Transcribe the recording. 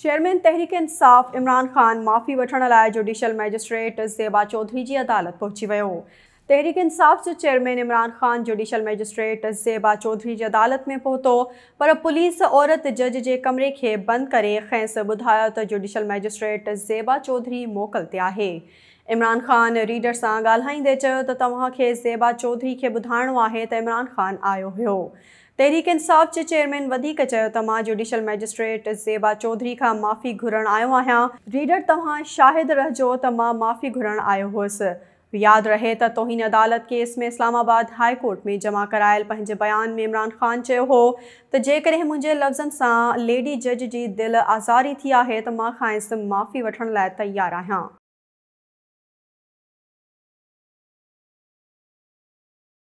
Chairman Tehreek Insaf Imran Khan माफ़ी वठण लाइ जुडिशल मजिस्ट्रेट ज़ेबा चौधरी की अदालत पहुंची वो। तहरीक इंसाफ जो chairman Imran Khan judicial magistrate Zeba Chaudhry की अदालत में पहुतो, पर पुलिस औरत जज के कमरे के बंद कर खेसि बुधाया तो जुडिशल मजिस्ट्रेट ज़ेबा चौधरी मोकल ते है। इमरान खान रीडर से गालाइंदे तव्हां खे ज़ेबा चौधरी के बुधाणो है तो इमरान खान आयो हो। तहरीक इंसाफ के चेयरमैन मां जुडिशल मजिस्ट्रेट ज़ेबा चौधरी का माफ़ी घुरण आयो आया। रीडर तव्हां शाहिद रहो तो माफ़ी घुरण आयो हुसि। याद रहे तो तोहीन अदालत केस में इस्लामाबाद हाई कोर्ट में जमा करायल पंहिंजे बयान में इमरान खान चयो हो तो जेकॾहिं मुझे लफ्ज़न सां लेडी जज की दिल आज़ारी थी है तो मां खाइसि माफ़ी वठण लाइ तैयार आहियां।